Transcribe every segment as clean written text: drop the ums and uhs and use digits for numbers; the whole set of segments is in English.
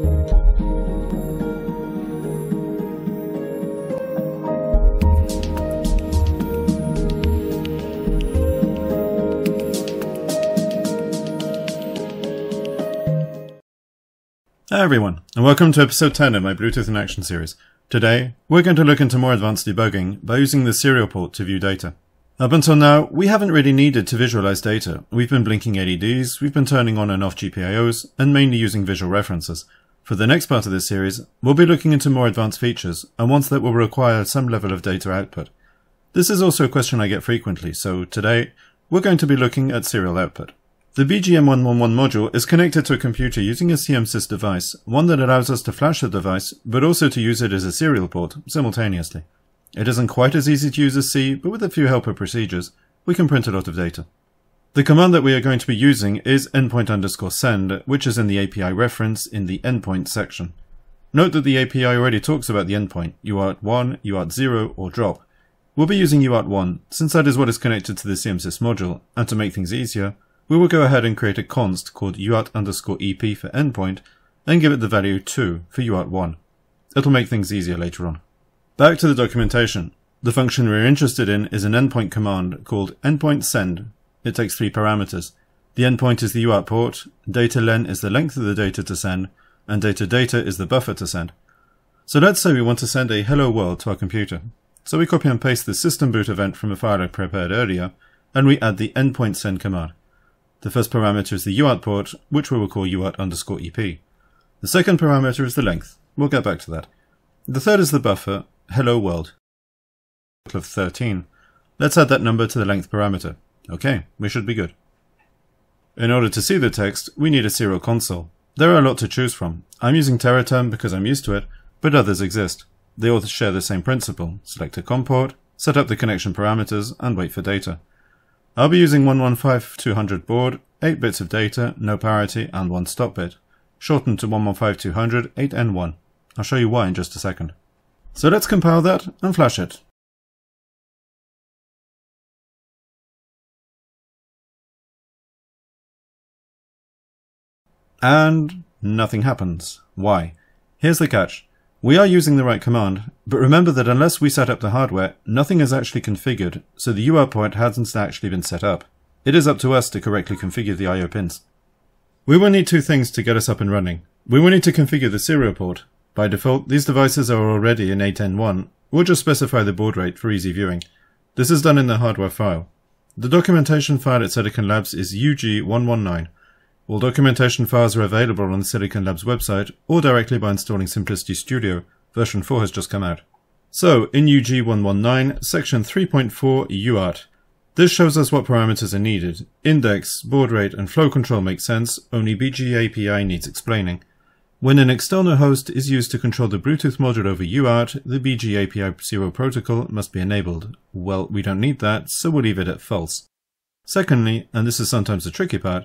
Hi everyone, and welcome to episode 10 of my Bluetooth in Action series. Today, we're going to look into more advanced debugging by using the serial port to view data. Up until now, we haven't really needed to visualize data. We've been blinking LEDs, we've been turning on and off GPIOs, and mainly using visual references. For the next part of this series, we'll be looking into more advanced features, and ones that will require some level of data output. This is also a question I get frequently, so today, we're going to be looking at serial output. The BGM111 module is connected to a computer using a CMSIS device, one that allows us to flash the device, but also to use it as a serial port simultaneously. It isn't quite as easy to use as C, but with a few helper procedures, we can print a lot of data. The command that we are going to be using is endpoint_send, which is in the API reference in the endpoint section. Note that the API already talks about the endpoint, uart1, uart0, or drop. We'll be using uart1, since that is what is connected to the CMSIS module, and to make things easier, we will go ahead and create a const called uart_ep for endpoint and give it the value 2 for uart1. It'll make things easier later on. Back to the documentation. The function we're interested in is an endpoint command called endpoint_send. It takes 3 parameters. The endpoint is the UART port, data_len is the length of the data to send, and data_data is the buffer to send. So let's say we want to send a hello world to our computer. So we copy and paste the system boot event from a file I prepared earlier, and we add the endpoint_send command. The first parameter is the UART port, which we will call uart_ep. The second parameter is the length. We'll get back to that. The third is the buffer, hello world, of 13. Let's add that number to the length parameter. Okay, we should be good. In order to see the text, we need a serial console. There are a lot to choose from. I'm using TeraTerm because I'm used to it, but others exist. They all share the same principle. Select a COM port, set up the connection parameters, and wait for data. I'll be using 115200 board, 8 bits of data, no parity, and 1 stop bit, shortened to 115200 8N1. I'll show you why in just a second. So let's compile that and flash it. And nothing happens. Why? Here's the catch. We are using the right command, but remember that unless we set up the hardware, nothing is actually configured, so the UART port hasn't actually been set up. It is up to us to correctly configure the I/O pins. We will need two things to get us up and running. We will need to configure the serial port. By default, these devices are already in 8N1. We'll just specify the baud rate for easy viewing. This is done in the hardware file. The documentation file at Silicon Labs is UG119. All documentation files are available on the Silicon Labs website or directly by installing Simplicity Studio. Version 4 has just come out. So, in UG119, section 3.4 UART. This shows us what parameters are needed. Index, baud rate, and flow control make sense, only BGAPI needs explaining. When an external host is used to control the Bluetooth module over UART, the BGAPI0 protocol must be enabled. Well, we don't need that, so we'll leave it at false. Secondly, and this is sometimes the tricky part,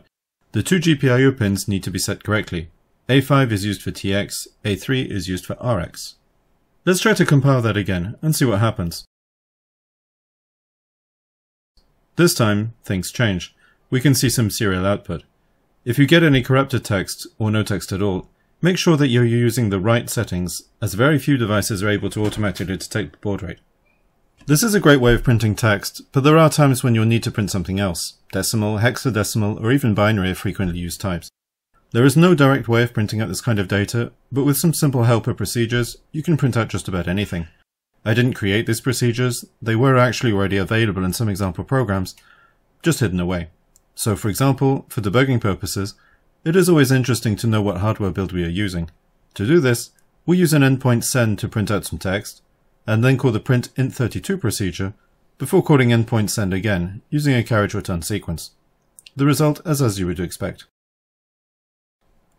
the 2 GPIO pins need to be set correctly. A5 is used for TX, A3 is used for RX. Let's try to compile that again and see what happens. This time, things change. We can see some serial output. If you get any corrupted text, or no text at all, make sure that you're using the right settings, as very few devices are able to automatically detect baud rate. This is a great way of printing text, but there are times when you'll need to print something else. Decimal, hexadecimal, or even binary are frequently used types. There is no direct way of printing out this kind of data, but with some simple helper procedures, you can print out just about anything. I didn't create these procedures, they were actually already available in some example programs, just hidden away. So for example, for debugging purposes, it is always interesting to know what hardware build we are using. To do this, we use an endpoint_send to print out some text, and then call the print_int32 procedure before calling endpoint_send again using a carriage return sequence. The result is as you would expect.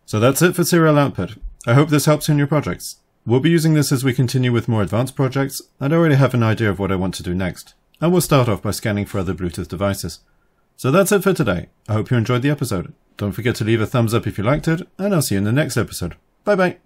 So that's it for serial output. I hope this helps you in your projects. We'll be using this as we continue with more advanced projects, and I already have an idea of what I want to do next, and we'll start off by scanning for other Bluetooth devices. So that's it for today. I hope you enjoyed the episode. Don't forget to leave a thumbs up if you liked it, and I'll see you in the next episode. Bye bye!